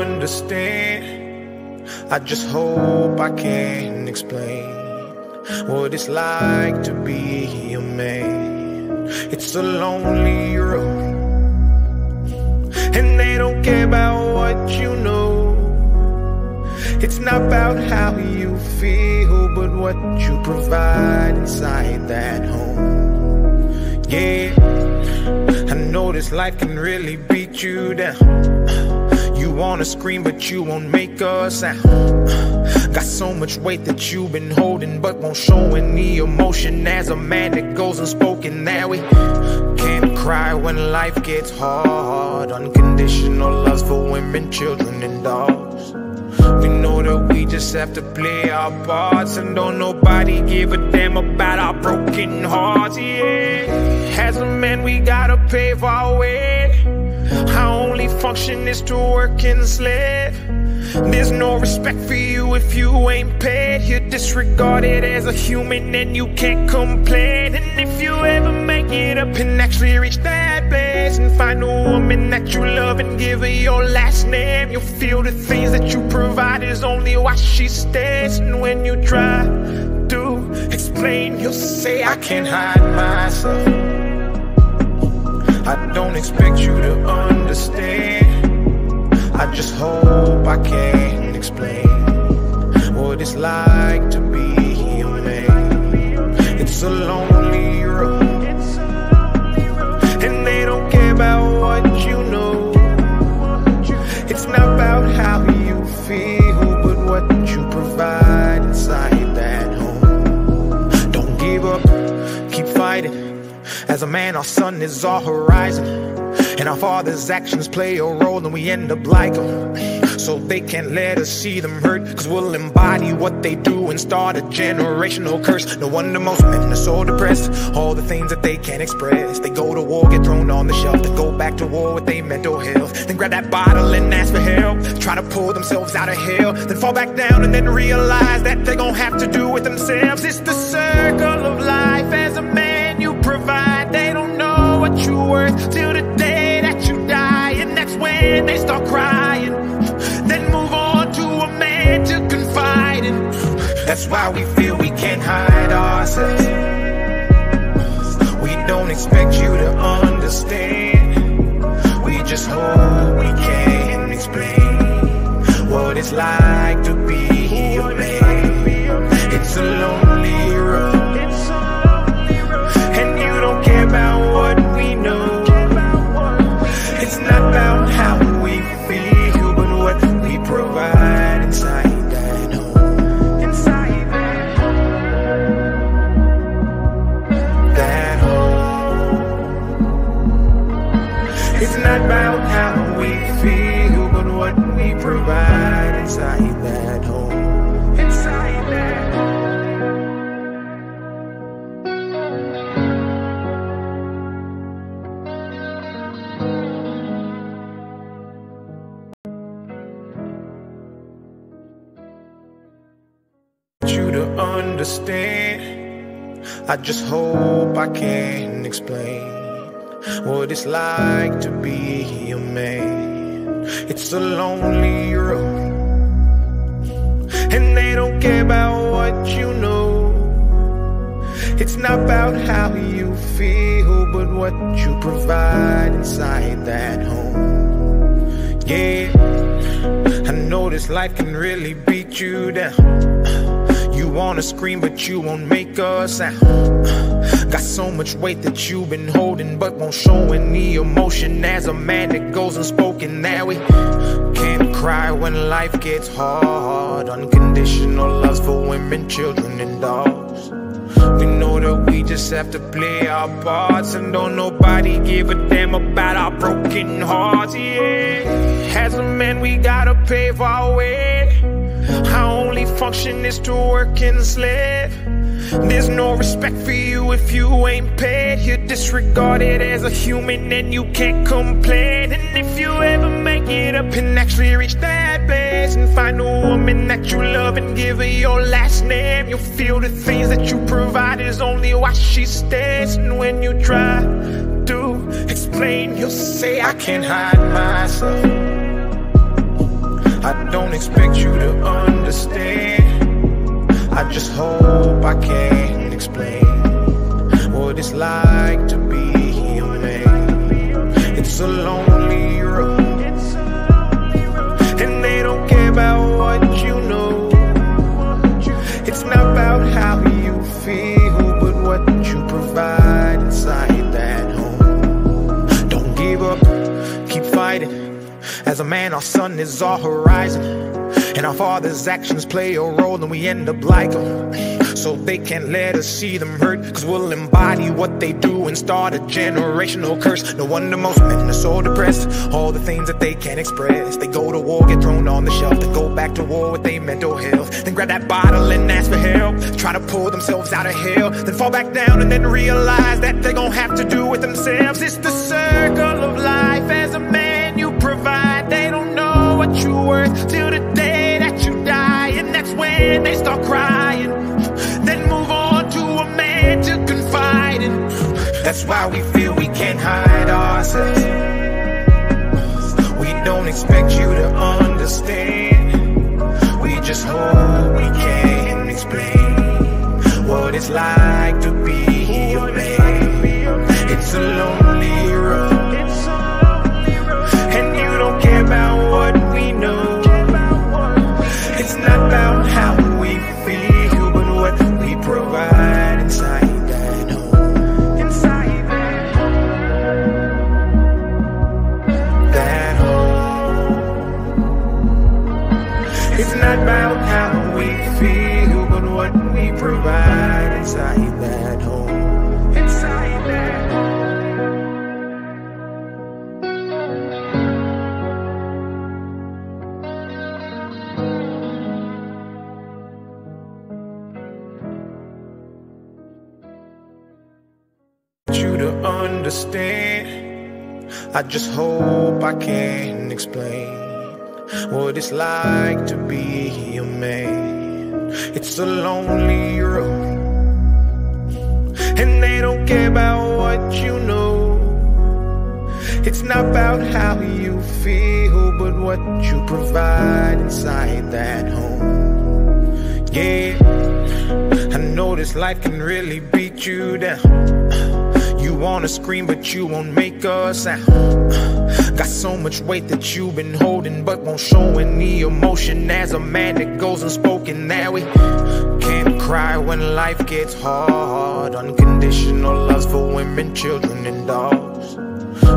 understand. I just hope I can explain what it's like to be a man. It's a lonely road, and they don't care about what you know. It's not about how you feel, but what you provide inside that home. Yeah, I know this life can really beat you down. You wanna scream, but you won't make a sound. Got so much weight that you've been holding, but won't show any emotion. As a man that goes unspoken, that we can't cry when life gets hard. Unconditional loves for women, children, and dogs. We know that we just have to play our parts, and don't nobody give a damn about our broken hearts. Yeah, as a man we gotta pave our way. Our only function is to work and slave. There's no respect for you if you ain't paid. You're disregarded as a human and you can't complain. And if you ever make it up and actually reach that place and find a woman that you love and give her your last name, you'll feel the things that you provide is only why she stays. And when you try to explain, you'll say, I can't hide myself. I don't expect you to understand. I just hope I can explain what it's like to be a man. It's a lonely road, and they don't care about what you know. It's not about how you feel, but what you provide inside that home. Don't give up, keep fighting. As a man, our sun is our horizon, and our father's actions play a role, and we end up like them. So they can't let us see them hurt, cause we'll embody what they do and start a generational curse. No wonder most men are so depressed, all the things that they can't express. They go to war, get thrown on the shelf, they go back to war with their mental health. Then grab that bottle and ask for help, try to pull themselves out of hell, then fall back down and then realize that they're gonna have to do it themselves. It's the circle of life. As a man you provide, they don't know what you're worth till the day that you die. And that's when they start crying, then move on to a man to confide in. That's why we feel we can't hide ourselves. We don't expect you to understand. We just hope we can explain what it's like to be a man. It's a lonely road, about what we know. It's not about how we feel, but what we provide inside that home. Inside that home. That home. It's not about how we feel, but what we provide inside that home. Inside that home. Understand. I just hope I can explain what it's like to be a man. It's a lonely road, and they don't care about what you know. It's not about how you feel, but what you provide inside that home. Yeah, I know this life can really beat you down. You wanna scream, but you won't make a sound. Got so much weight that you've been holding, but won't show any emotion. As a man that goes unspoken, that we can't cry when life gets hard. Unconditional loves for women, children, and dogs. We know that we just have to play our parts, and don't nobody give a damn about our broken hearts. Yeah, as a man we gotta pave our way. Our only function is to work and slave. There's no respect for you if you ain't paid. You're disregarded as a human and you can't complain. And if you ever make it up and actually reach that place and find a woman that you love and give her your last name, you'll feel the things that you provide is only why she stays. And when you try to explain, you'll say, I can't hide myself. I don't expect you to understand. I just hope I can explain what it's like to be human. It's a lonely road, and they don't care about what you know. It's not about how you feel, but what you provide inside that home. Don't give up, keep fighting. As a man, our sun is our horizon, and our father's actions play a role, and we end up like them. So they can't let us see them hurt, cause we'll embody what they do and start a generational curse. No wonder most men are so depressed, all the things that they can't express. They go to war, get thrown on the shelf, they go back to war with their mental health. Then grab that bottle and ask for help, try to pull themselves out of hell, then fall back down and then realize that they're gonna have to do it themselves. It's the circle of life. As a man, they don't know what you're worth till the day that you die, and that's when they start crying. Then move on to a man to confide in. That's why we feel we can't hide ourselves. We don't expect you to understand. We just hope we can explain what it's like to be a man. It's a lonely road, about what we know. It's not about how we feel, but what we provide inside that home. Inside that home. That home. It's not about how we feel, but what we provide inside that home. Inside that home. Understand. I just hope I can explain what it's like to be a man. It's a lonely road, and they don't care about what you know. It's not about how you feel, but what you provide inside that home. Yeah, I know this life can really beat you down. You wanna scream, but you won't make a sound. Got so much weight that you've been holding, but won't show any emotion. As a man that goes unspoken, that we can't cry when life gets hard. Unconditional loves for women, children, and dogs.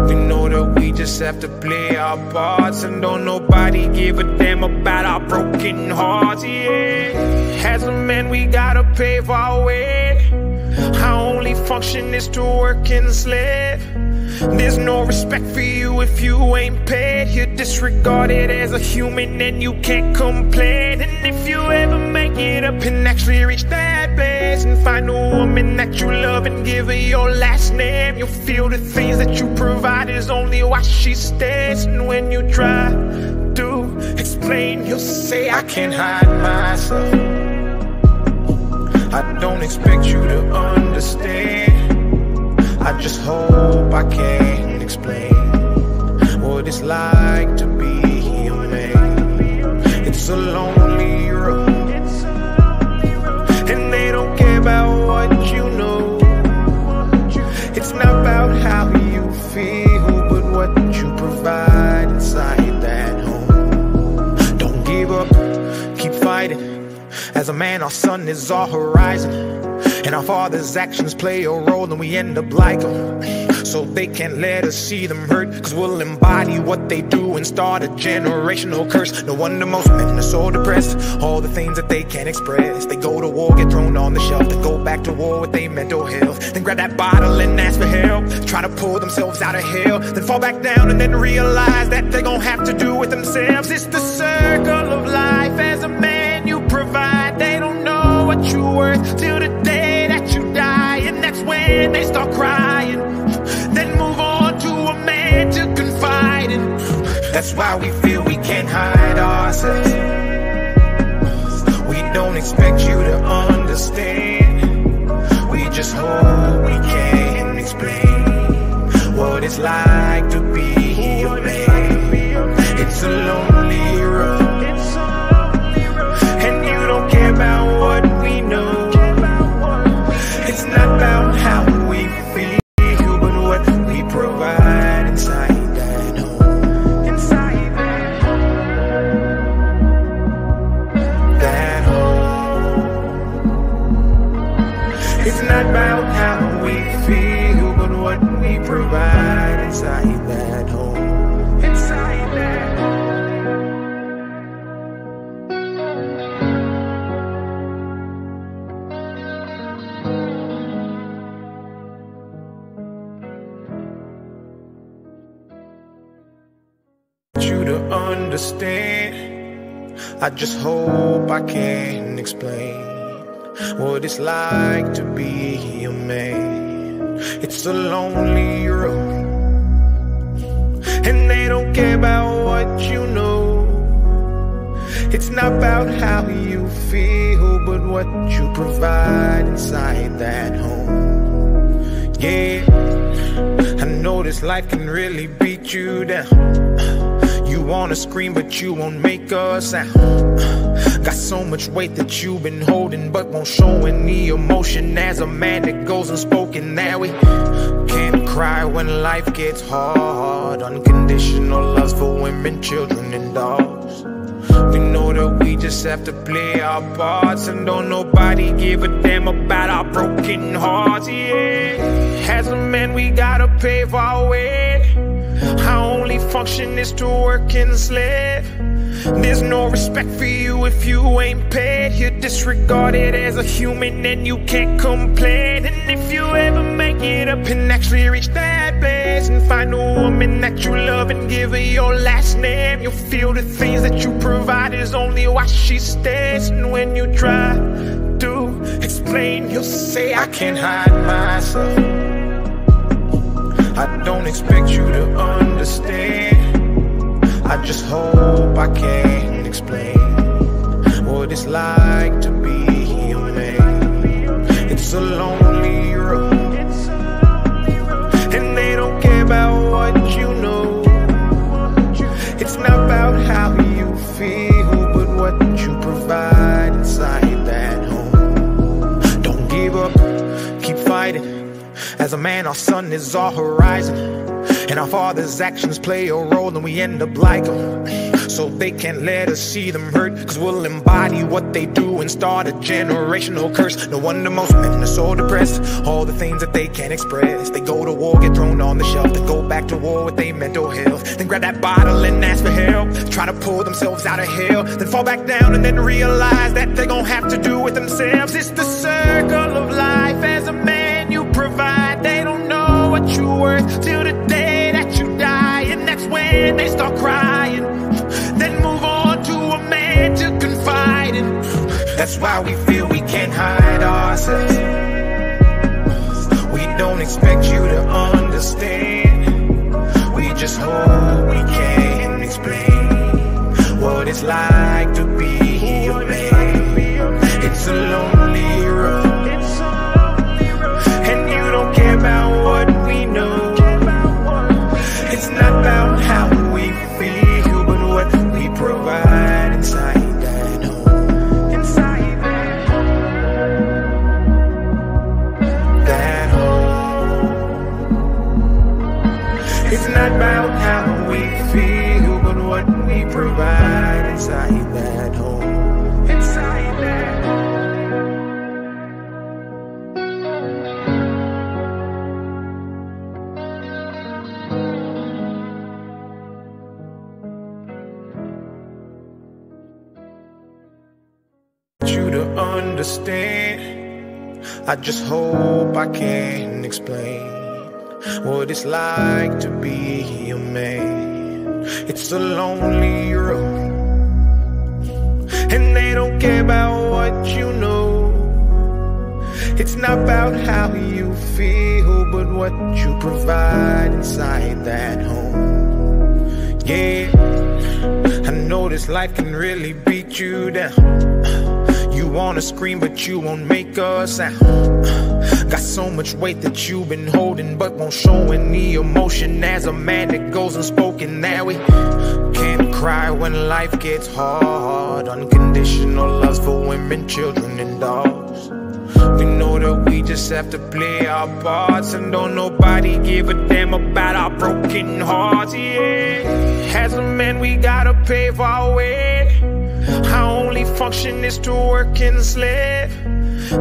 We know that we just have to play our parts, and don't nobody give a damn about our broken hearts. Yeah, as a man, we gotta pave our way. Our only function is to work and slave. There's no respect for you if you ain't paid. You're disregarded as a human and you can't complain. And if you ever make it up and actually reach that place and find a woman that you love and give her your last name, you'll feel the things that you provide is only why she stays. And when you try to explain, you'll say, I can't hide myself. I don't expect you to understand. I just hope I can explain what it's like to be human. It's a lonely road, and they don't care about what you know. It's not about how you feel, but what you provide inside that home. Don't give up, keep fighting. As a man, our sun is our horizon, and our father's actions play a role, and we end up like them. So they can't let us see them hurt, cause we'll embody what they do and start a generational curse. No wonder most men are so depressed, all the things that they can't express. They go to war, get thrown on the shelf, they go back to war with their mental health. Then grab that bottle and ask for help, try to pull themselves out of hell, then fall back down and then realize that they're gonna have to do it themselves. It's the circle of life. As a man, you provide. They don't know what you're worth till the day that you die, and that's when they start crying. Then move on to a man to confide in. That's why we feel we can't hide ourselves. We don't expect you to understand. We just hope we can explain what it's like to be a man. It's a lonely road. understand. I just hope I can explain what it's like to be a man. It's a lonely road, and they don't care about what you know. It's not about how you feel, but what you provide inside that home. Yeah, I know this life can really beat you down. You wanna scream, but you won't make a sound. Got so much weight that you've been holding, but won't show any emotion. As a man that goes unspoken, that we can't cry when life gets hard. Unconditional loves for women, children, and dogs. We know that we just have to play our parts, and don't nobody give a damn about our broken hearts. Yeah, as a man we gotta pave our way. Our only function is to work and slave. There's no respect for you if you ain't paid. You're disregarded as a human and you can't complain. And if you ever make it up and actually reach that place and find a woman that you love and give her your last name, you'll feel the things that you provide is only why she stays. And when you try to explain, you'll say, I can't hide myself. I don't expect you to understand. I just hope I can explain what it's like to be a man. It's a lonely road, and they don't care about what you know. It's not about how you feel, but what you provide inside that home. Don't give up, keep fighting. As a man, our sun is our horizon, and our father's actions play a role, and we end up like them. So they can't let us see them hurt, cause we'll embody what they do and start a generational curse. No wonder most men are so depressed. All the things that they can't express. They go to war, get thrown on the shelf. They go back to war with their mental health. Then grab that bottle and ask for help. Try to pull themselves out of hell, then fall back down and then realize that they're gonna have to do it themselves. It's the circle of life. As a man you provide. They don't know what you're worth till the day that you die. And that's when they start crying. Then move on to a man to confide in. That's why we feel we can't hide ourselves. We don't expect you to understand. We just hope we can explain what it's like to be a man. It's a lonely road, and you don't care about what we know. It's not about how we feel, provide inside that home, inside that home, that home. It's not about how we feel, but what we provide inside that home, inside that home. Understand. I just hope I can explain what it's like to be a man. It's a lonely road, and they don't care about what you know. It's not about how you feel, but what you provide inside that home. Yeah, I know this life can really beat you down. You wanna scream, but you won't make a sound. Got so much weight that you've been holding, but won't show any emotion. As a man that goes unspoken, that we can't cry when life gets hard. Unconditional loves for women, children, and dogs. We know that we just have to play our parts, and don't nobody give a damn about our broken hearts. Yeah, as a man we gotta pave our way. Our only function is to work and slave.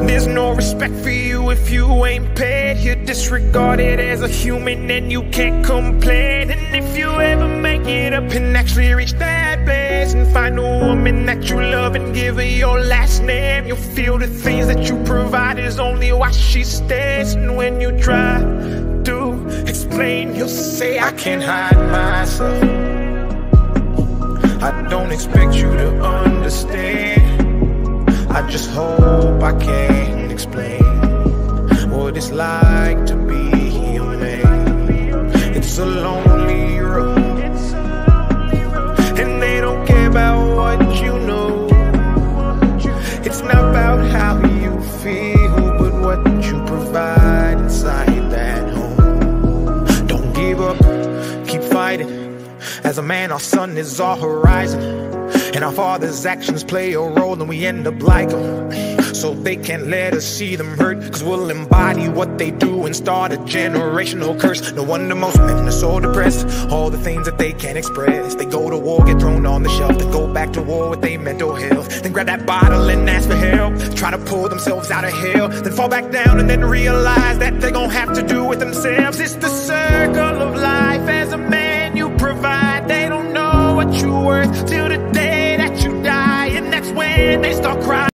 There's no respect for you if you ain't paid. You're disregarded as a human and you can't complain. And if you ever make it up and actually reach that place and find a woman that you love and give her your last name, you'll feel the things that you provide is only why she stays. And when you try to explain, you'll say, I can't hide myself. I don't expect you to understand. I just hope I can explain what it's like to be human. It's a lonely road, and they don't care about what you know. It's not about how you feel, but what you provide inside that home. Don't give up, keep fighting. As a man, our sun is our horizon, and our father's actions play a role, and we end up like them. So they can't let us see them hurt, cause we'll embody what they do and start a generational curse. No wonder most men are so depressed, all the things that they can't express. They go to war, get thrown on the shelf, then go back to war with their mental health. Then grab that bottle and ask for help, try to pull themselves out of hell, then fall back down and then realize that they're gonna have to do it themselves. It's the circle of life. As a man you provide, they don't know what you're worth till the day that you die, and that's when they start crying.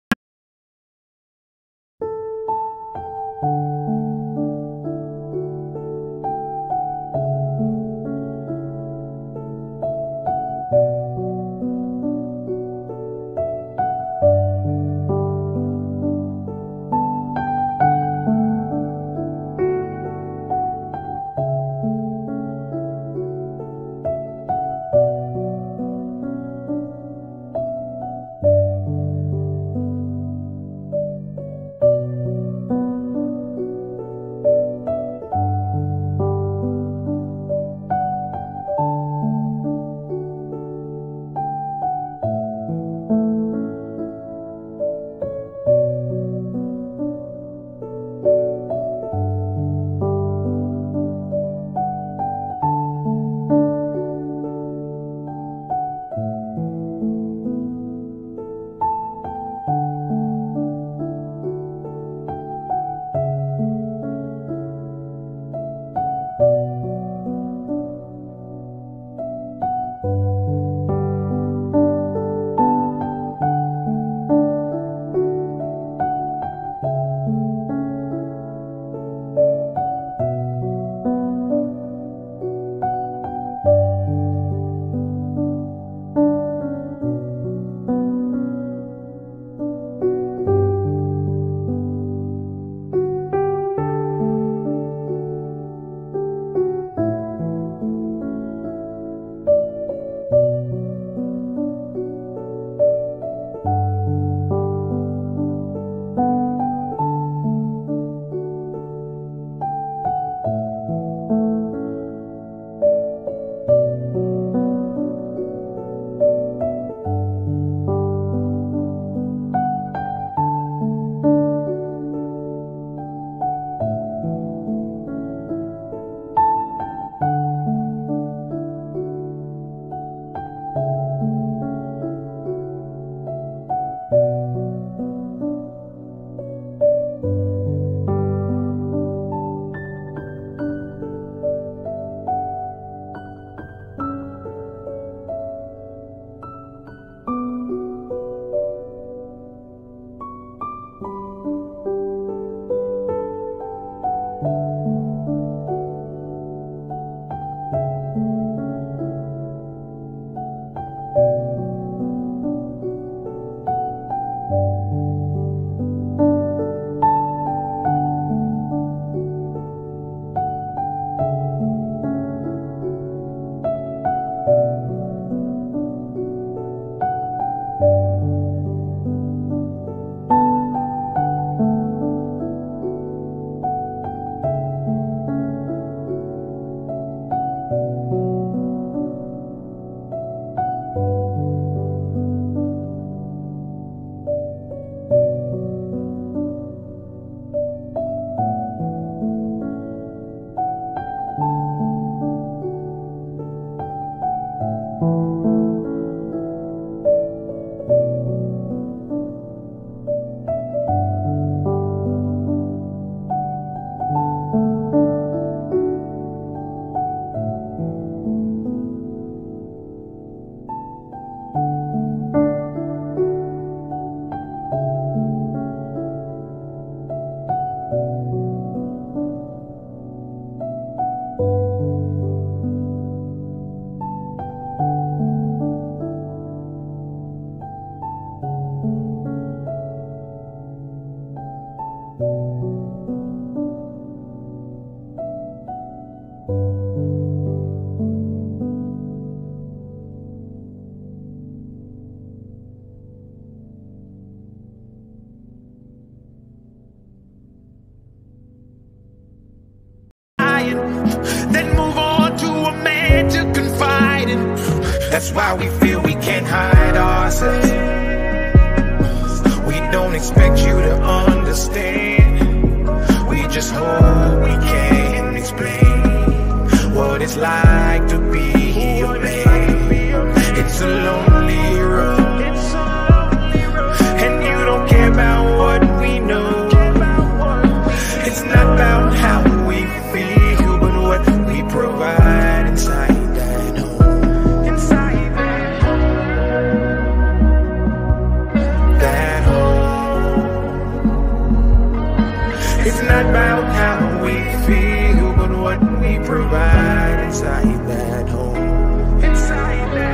then move on to a man to confide in. That's why we feel we can't hide ourselves. We don't expect you to understand. We just hope we can explain what it's like to be a man. It's a lonely road, and you don't care about what we know. It's not about how we feel, but what we provide inside that home. Inside that home. That home. It's not about how we feel, but what we provide inside that home. Inside that home.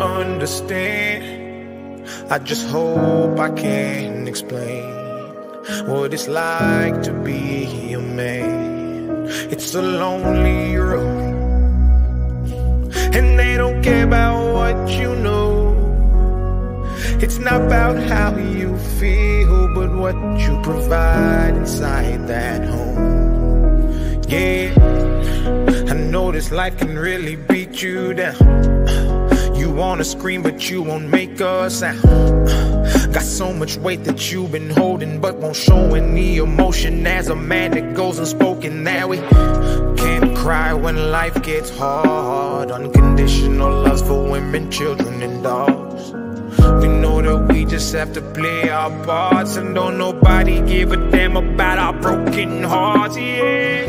Understand. I just hope I can explain what it's like to be a man. It's a lonely road, and they don't care about what you know. It's not about how you feel, but what you provide inside that home. Yeah, I know this life can really beat you down. You wanna scream, but you won't make a sound. Got so much weight that you've been holding, but won't show any emotion. As a man that goes unspoken, that we can't cry when life gets hard. Unconditional loves for women, children, and dogs. We know that we just have to play our parts, and don't nobody give a damn about our broken hearts. Yeah,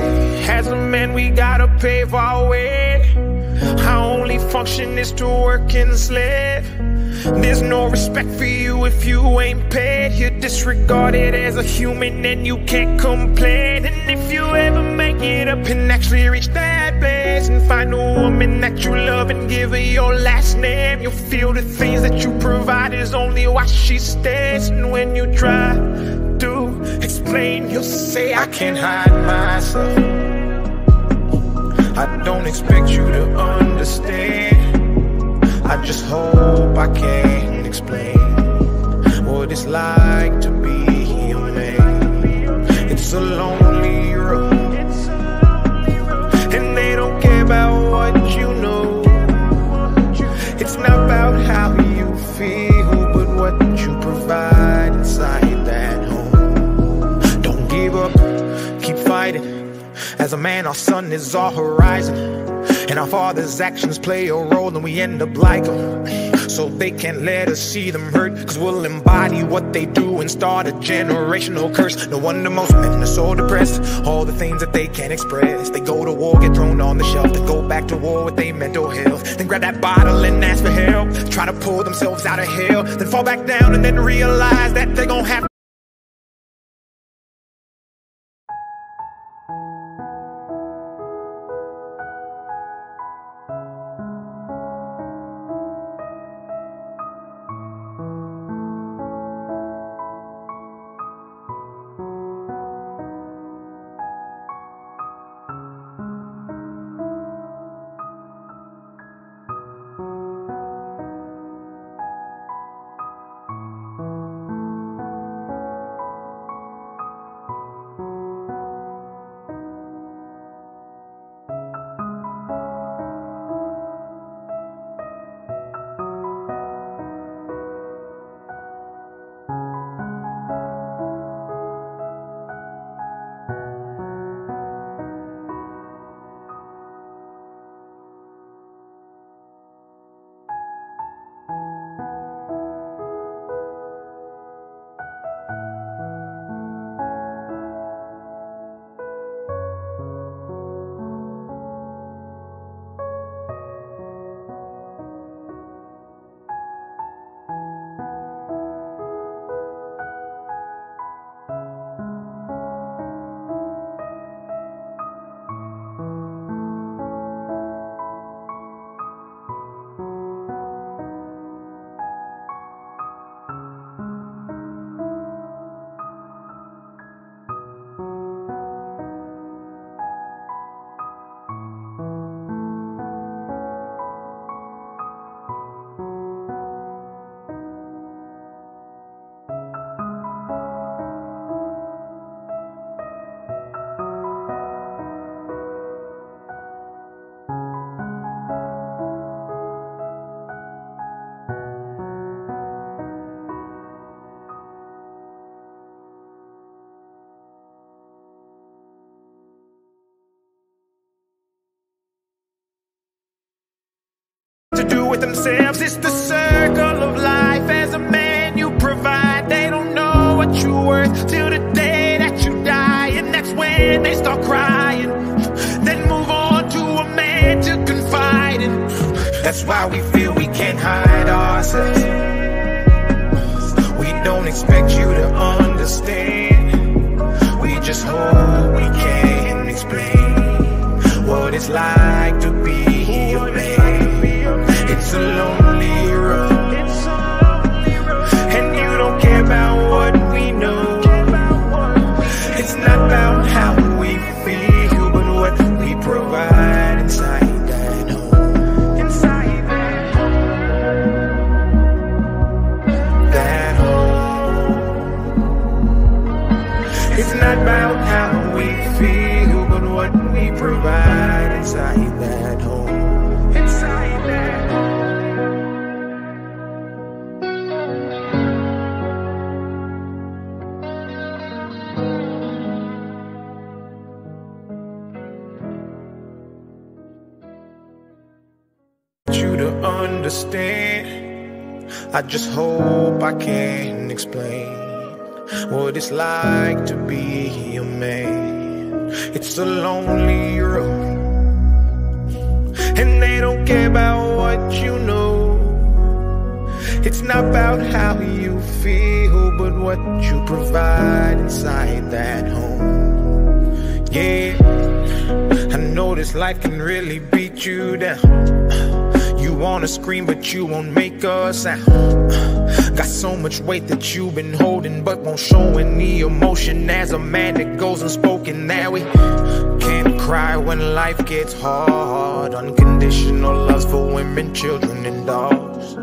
as a man we gotta pave our way. Our only function is to work and slave. There's no respect for you if you ain't paid. You're disregarded as a human and you can't complain. And if you ever make it up and actually reach that place and find a woman that you love and give her your last name, you'll feel the things that you provide is only why she stays. And when you try to explain, you'll say, I can't hide myself. I don't expect you to understand. I just hope I can explain what it's like to be a man. It's a lonely road, and they don't care about what you know. It's not about how you feel, but what you provide inside that home. Don't give up, keep fighting. As a man, our sun is our horizon, and our father's actions play a role, and we end up like them. So they can't let us see them hurt, cause we'll embody what they do and start a generational curse. No wonder most men are so depressed, all the things that they can't express. They go to war, get thrown on the shelf, then go back to war with their mental health. Then grab that bottle and ask for help, try to pull themselves out of hell, then fall back down and then realize that they gon' have to. themselves. It's the circle of life. As a man you provide, they don't know what you're worth till the day that you die. And that's when they start crying, then move on to a man to confide in. That's why we feel we can't hide ourselves. We don't expect you to understand. We just hope we can explain what it's like to be your man. It's a lonely road, and you don't care about what we know. It's not about how we feel, but what we provide inside that home. Inside that home, that home. It's not about how we feel, but what we provide inside that home. Inside that home. Understand. I just hope I can explain what it's like to be a man. It's a lonely road, and they don't care about what you know. It's not about how you feel, but what you provide inside that home. Yeah, I know this life can really beat you down. You wanna scream, but you won't make a sound. Got so much weight that you've been holding, but won't show any emotion. As a man that goes unspoken, that we can't cry when life gets hard. Unconditional love's for women, children, and dogs.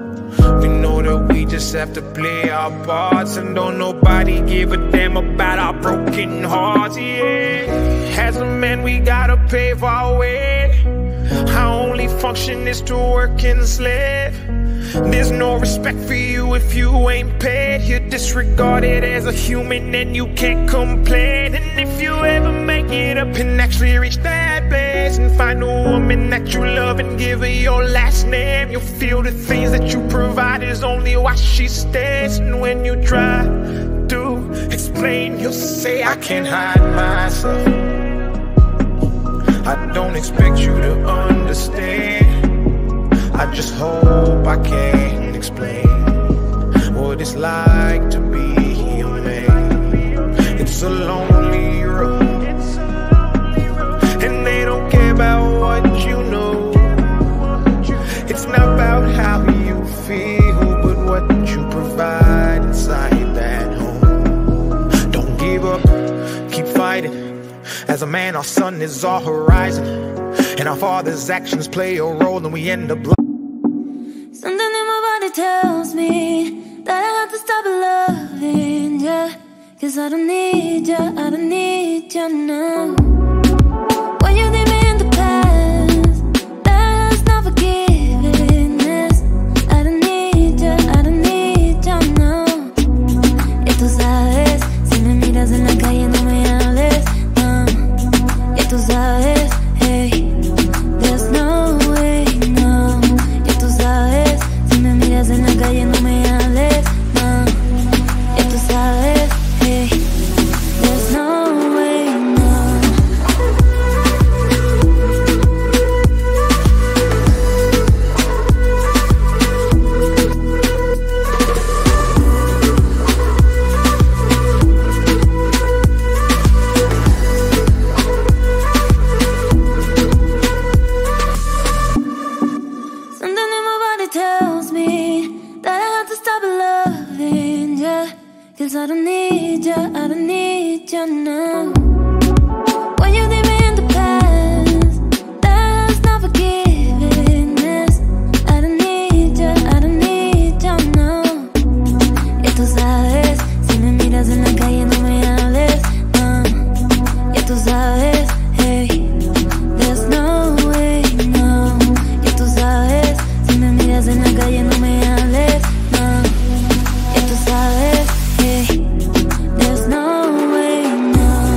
We know that we just have to play our parts, and don't nobody give a damn about our broken hearts. Yeah, as a man we gotta pave our way. Our only function is to work and slave. There's no respect for you if you ain't paid. You're disregarded as a human and you can't complain. And if you ever make it up and actually reach that place and find a woman that you love and give her your last name, you'll feel the things that you provide is only why she stays. And when you try to explain, you'll say, I can't hide myself. I don't expect you to understand. I just hope I can explain what it's like to be a man. It's a lonely road, and they don't care about what you know. It's not about how you feel, but what you provide inside that home. Don't give up, keep fighting. As a man, our sun is our horizon, and our father's actions play a role, and we end up blind. Something in my body tells me that I have to stop loving ya, cause I don't need ya, I don't need ya now. When you leave me in the past, that's not forgiveness. I don't need ya, I don't need ya now. Y tú sabes, si me miras en la calle no me hables. Ya tú sabes, hey, there's no way, no. Ya tú sabes, si me miras en la calle no me hables, no. Ya tú sabes, hey, there's no way, cause I don't need ya, I don't need ya now. When you leave me in the past, that's not forgiveness. I don't need ya, I don't need ya now. Ya tú sabes, si me miras en la calle no me hables, no. Ya tú sabes, hey, there's no way, no. Ya tú sabes, si me miras en la calle no me hables, no. Ya tú sabes. There's no way, no.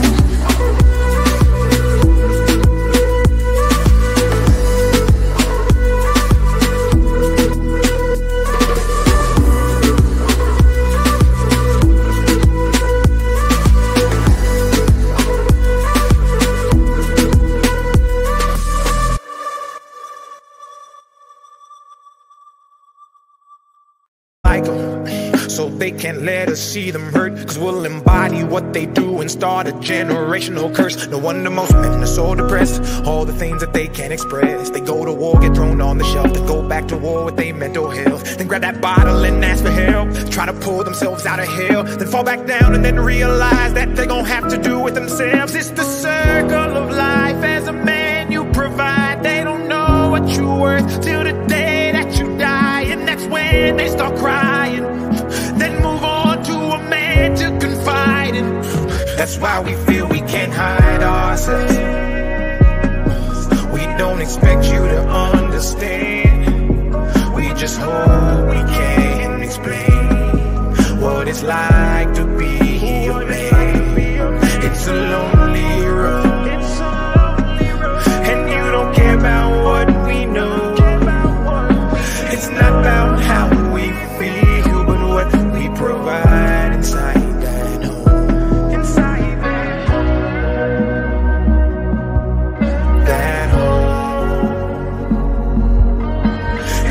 so they can't let us see them hurt. Cause we'll embody what they do and start a generational curse. No wonder most men are so depressed, all the things that they can't express. They go to war, get thrown on the shelf, then go back to war with their mental health. Then grab that bottle and ask for help, try to pull themselves out of hell, then fall back down and then realize that they gon' have to do it themselves. It's the circle of life. As a man you provide, they don't know what you're worth till the day that you die. And that's when they start crying, then move on to a man to confide in. That's why we feel we can't hide ourselves. We don't expect you to understand, we just hope we can explain what it's like to be a man. It's a lonely road, and you don't care about what we know. It's not about how we feel, but what we provide inside that home. Inside that home. That home.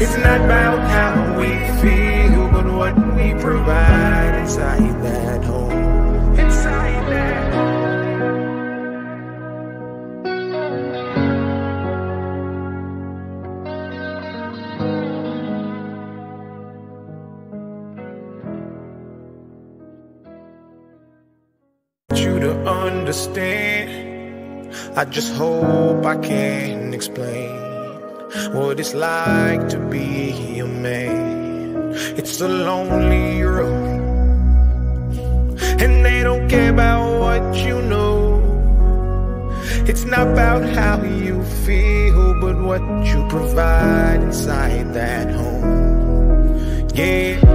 It's not about how we feel, but what we provide inside that home. Inside that home. Understand, I just hope I can explain what it's like to be a man. It's a lonely road, and they don't care about what you know. It's not about how you feel, but what you provide inside that home. Yeah.